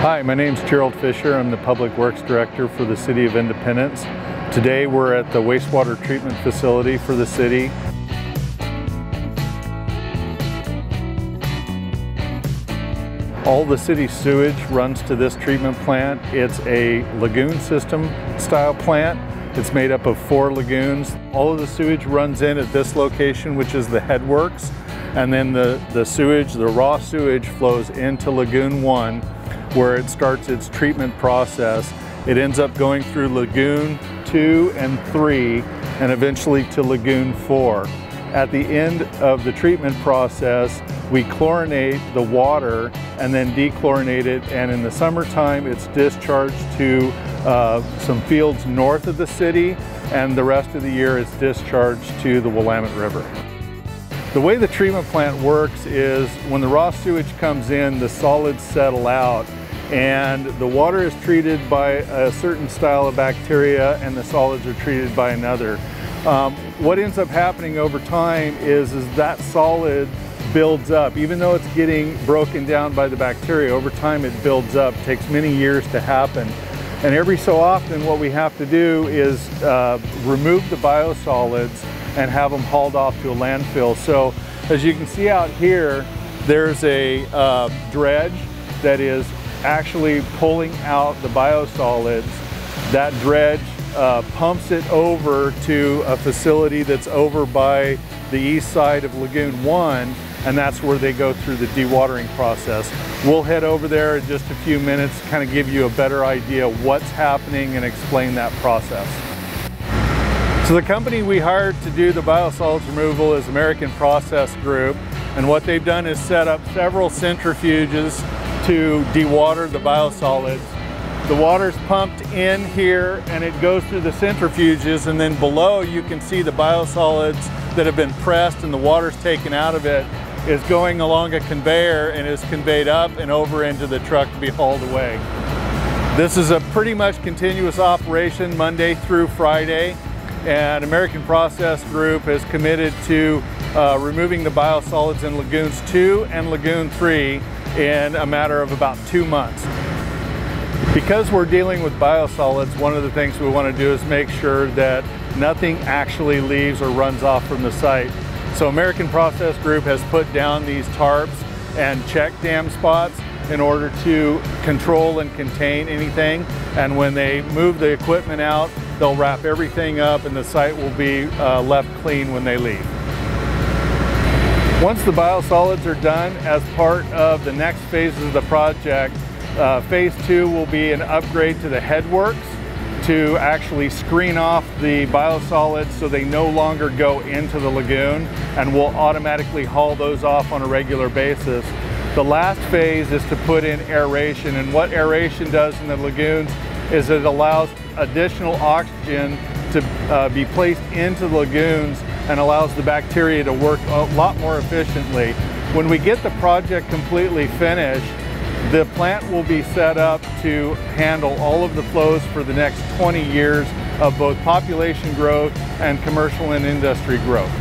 Hi, my name's Gerald Fisher. I'm the Public Works Director for the City of Independence. Today we're at the wastewater treatment facility for the city. All the city sewage runs to this treatment plant. It's a lagoon system style plant. It's made up of 4 lagoons. All of the sewage runs in at this location, which is the headworks, and then the sewage, the raw sewage, flows into Lagoon 1, where it starts its treatment process. It ends up going through Lagoon 2 and 3 and eventually to Lagoon 4. At the end of the treatment process, we chlorinate the water and then dechlorinate it, and in the summertime it's discharged to some fields north of the city, and the rest of the year it's discharged to the Willamette River. The way the treatment plant works is when the raw sewage comes in, the solids settle out and the water is treated by a certain style of bacteria and the solids are treated by another. What ends up happening over time is that solid builds up. Even though it's getting broken down by the bacteria, over time it builds up. It takes many years to happen. And every so often what we have to do is remove the biosolids and have them hauled off to a landfill. So as you can see out here, there's a dredge that is actually pulling out the biosolids. That dredge pumps it over to a facility that's over by the east side of Lagoon 1, and that's where they go through the dewatering process. We'll head over there in just a few minutes to kind of give you a better idea what's happening and explain that process. So the company we hired to do the biosolids removal is American Process Group, and what they've done is set up several centrifuges to dewater the biosolids. The water's pumped in here and it goes through the centrifuges, and then below you can see the biosolids that have been pressed and the water's taken out of it is going along a conveyor and is conveyed up and over into the truck to be hauled away. This is a pretty much continuous operation Monday through Friday. And American Process Group is committed to removing the biosolids in Lagoons 2 and Lagoon 3 in a matter of about 2 months. Because we're dealing with biosolids, one of the things we want to do is make sure that nothing actually leaves or runs off from the site. So American Process Group has put down these tarps and check dam spots in order to control and contain anything. And when they move the equipment out, they'll wrap everything up and the site will be left clean when they leave. Once the biosolids are done, as part of the next phases of the project, phase 2 will be an upgrade to the headworks to actually screen off the biosolids so they no longer go into the lagoon, and we'll automatically haul those off on a regular basis. The last phase is to put in aeration, and what aeration does in the lagoons is it allows additional oxygen to be placed into the lagoons and allows the bacteria to work a lot more efficiently. When we get the project completely finished, the plant will be set up to handle all of the flows for the next 20 years of both population growth and commercial and industry growth.